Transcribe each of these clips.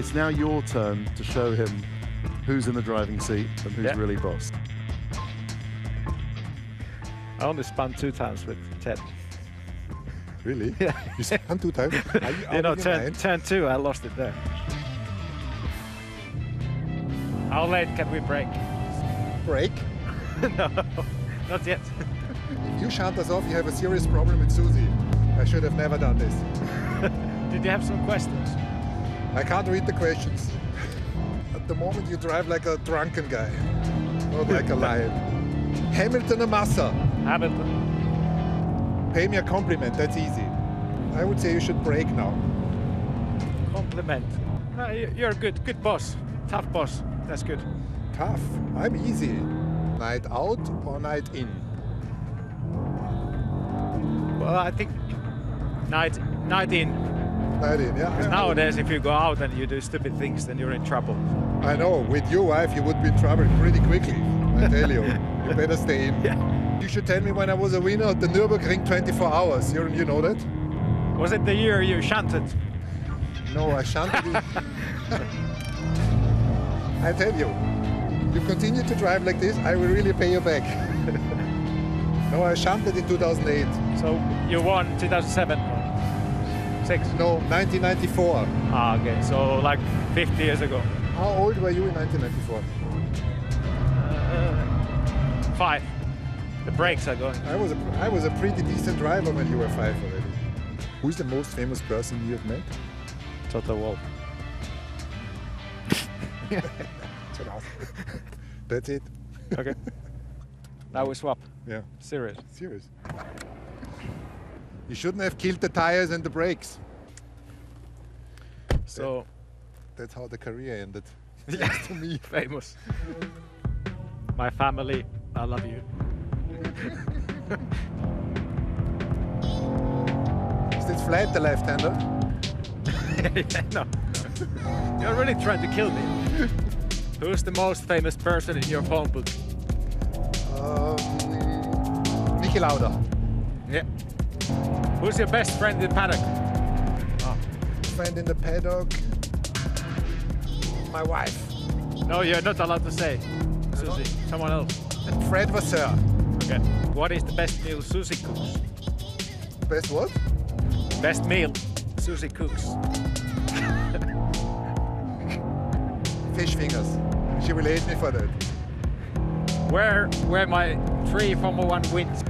It's now your turn to show him who's in the driving seat and who's really boss. I only spun 2 times with Ted. Really? Yeah. You spun 2 times? You know, turn 2, I lost it there. How late can we break? Break? No, not yet. You shut us off, you have a serious problem with Susie. I should have never done this. Did you have some questions? I can't read the questions. At the moment you drive like a drunken guy, not like a lion. Hamilton or Massa? Hamilton. Pay me a compliment, that's easy. I would say you should break now. Compliment. You're good, good boss. Tough boss, that's good. Tough? I'm easy. Night out or night in? Well, I think night in. Night in, yeah. Because nowadays, if you go out and you do stupid things, then you're in trouble. I know. With your wife, you would be in trouble pretty quickly. I tell you. You better stay in. Yeah. You should tell me when I was a winner at the Nürburgring 24 hours. You know that? Was it the year you shunted? No, I shunted. I tell you. You continue to drive like this, I will really pay you back. No, I shunted in 2008. So you won 2007? 6? No, 1994. Ah, okay, so like 50 years ago. How old were you in 1994? 5. The brakes are going. I was a pretty decent driver when you were 5 already. Who's the most famous person you've met? Toto Wolff. That's it. Okay. Now we swap. Yeah. Serious. Serious. You shouldn't have killed the tires and the brakes. So. That's how the career ended. Thanks to me. Famous. My family, I love you. Is this flat, the left-hander? No. You're really trying to kill me. Who's the most famous person in your phone book? Niki Lauda. Yeah. Who's your best friend in the paddock? Oh. Friend in the paddock? My wife. No, you're not allowed to say. Susie. Someone else. Fred Vasseur. Okay. What is the best meal Susie cooks? Best what? Best meal Susie cooks. Fish fingers. She will hate me for that. Where were my 3 Formula 1 wins?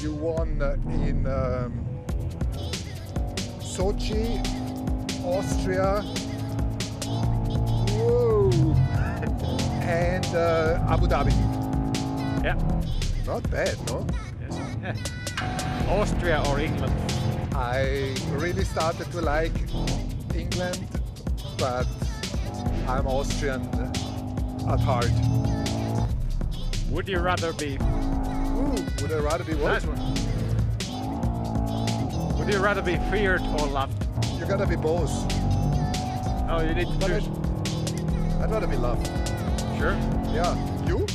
You won in Sochi, Austria, whoa, and Abu Dhabi. Yeah. Not bad, no? Yes. Yeah. Austria or England? I really started to like England, but I'm Austrian at heart. Would you rather be? Ooh, would I rather be what? Nice one. Would you rather be feared or loved? You gotta be both. Oh, you need to choose. I'd rather be loved. Sure. Yeah. You?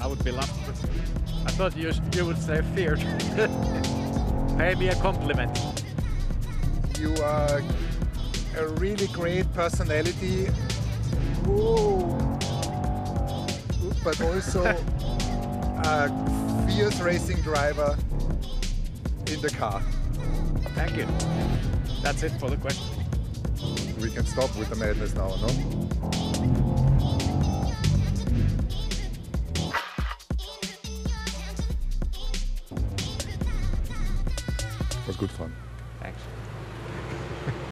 I would be loved. I thought you would say feared. Pay me a compliment. You are a really great personality. Whoa. But also a fierce racing driver in the car. Thank you. That's it for the question. We can stop with the madness now, no? It was good fun. Thanks.